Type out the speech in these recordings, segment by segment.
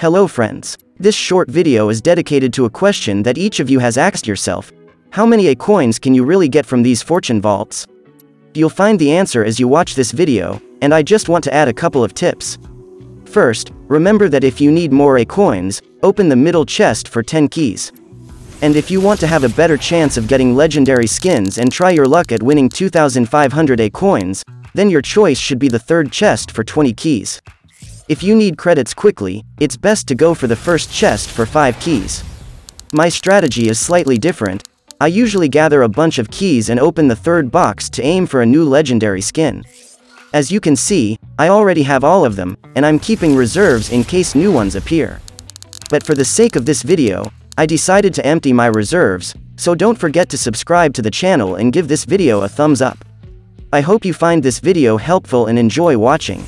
Hello friends. This short video is dedicated to a question that each of you has asked yourself. How many A-coins can you really get from these fortune vaults? You'll find the answer as you watch this video, and I just want to add a couple of tips. First, remember that if you need more A-coins, open the middle chest for 10 keys. And if you want to have a better chance of getting legendary skins and try your luck at winning 2,500 A-coins, then your choice should be the third chest for 20 keys. If you need credits quickly, it's best to go for the first chest for 5 keys. My strategy is slightly different. I usually gather a bunch of keys and open the third box to aim for a new legendary skin. As you can see, I already have all of them, and I'm keeping reserves in case new ones appear. But for the sake of this video, I decided to empty my reserves, so don't forget to subscribe to the channel and give this video a thumbs up. I hope you find this video helpful and enjoy watching.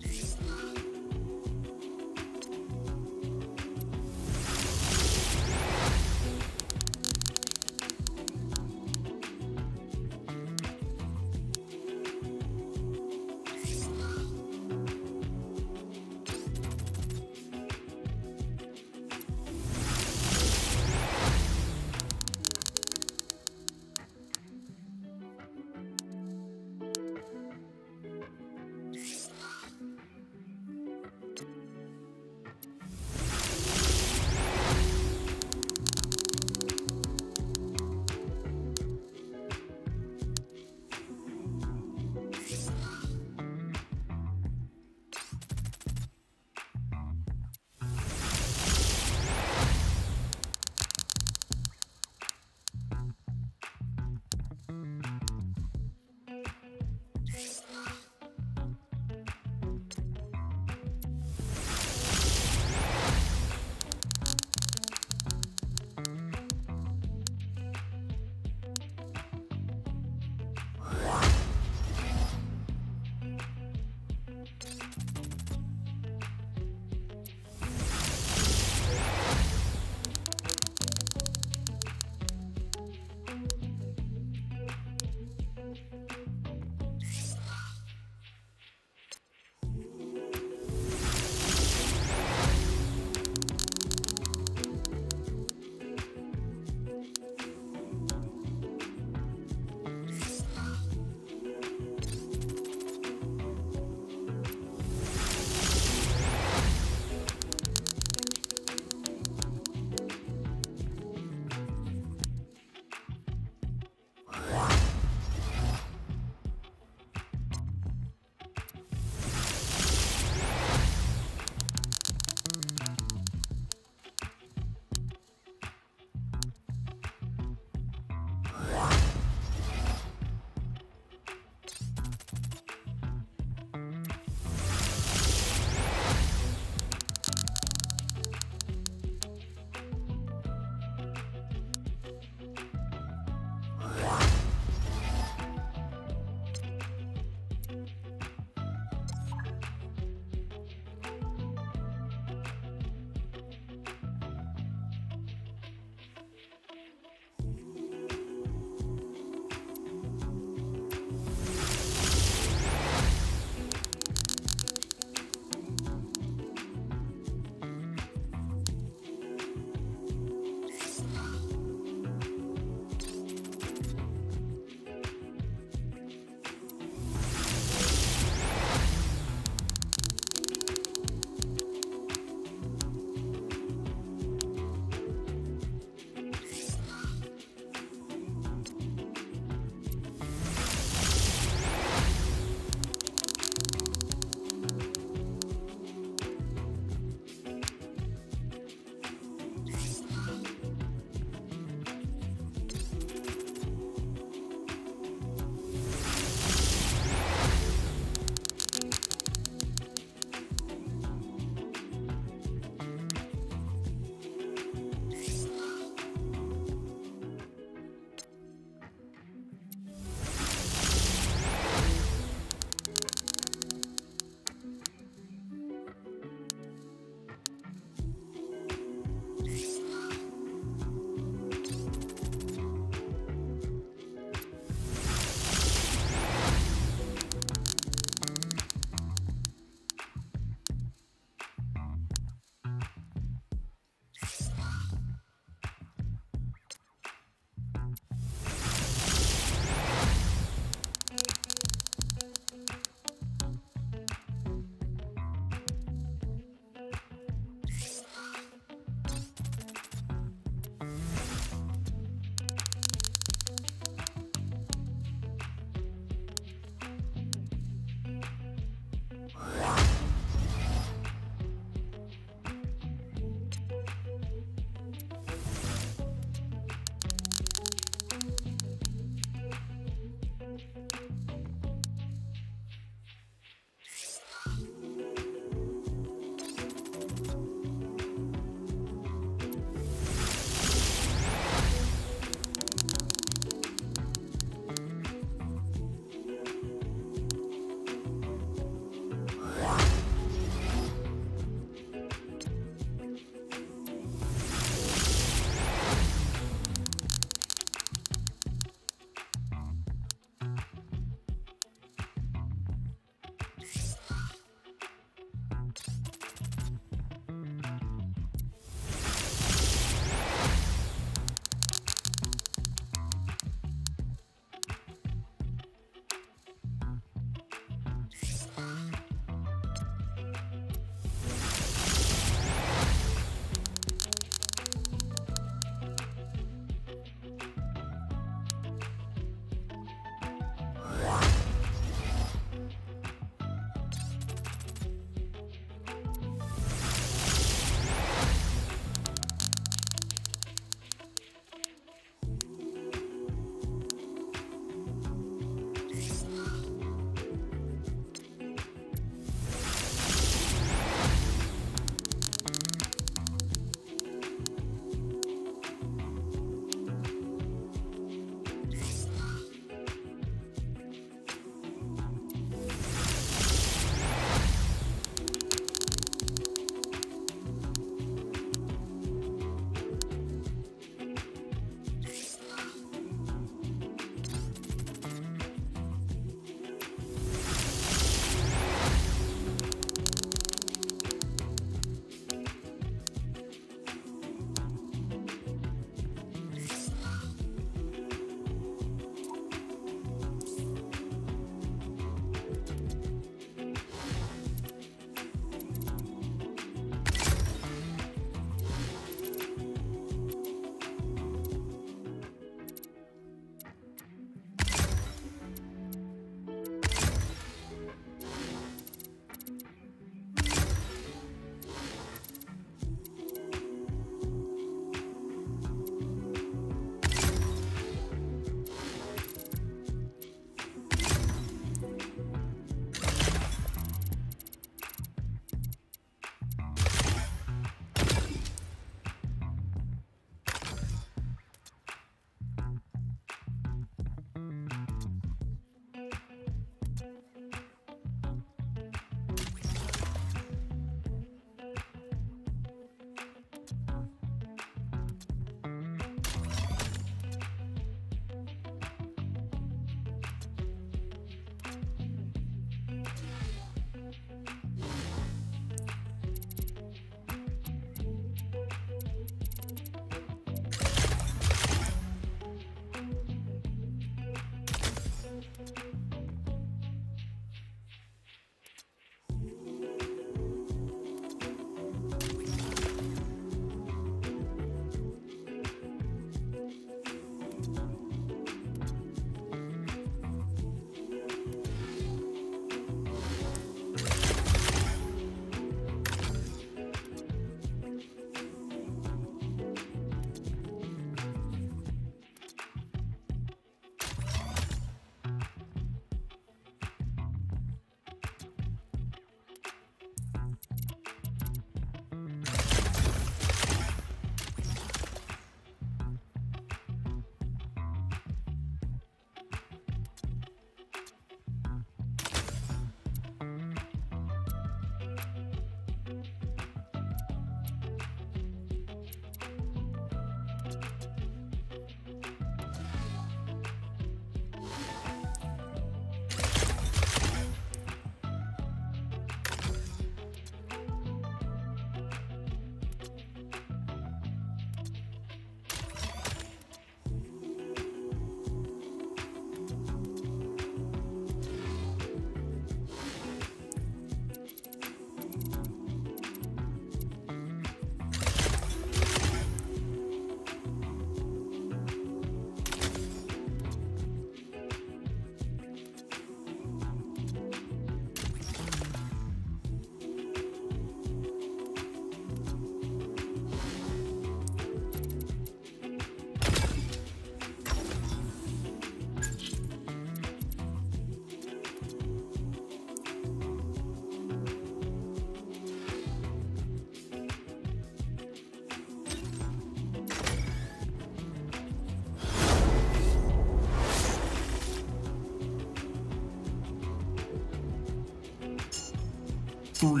3,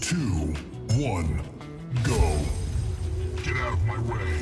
2, 1, go. Get out of my way.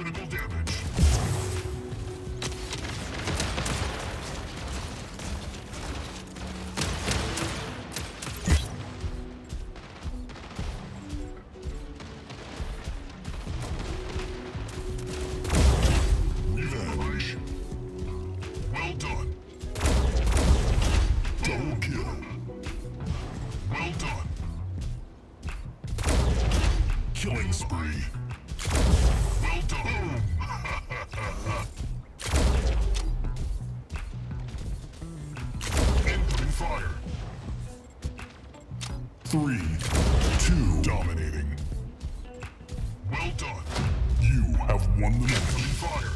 critical damage. Killing spree. Well done. Incoming fire. 3-2. Dominating. Well done. You have won the match. Incoming fire.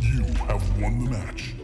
You have won the match.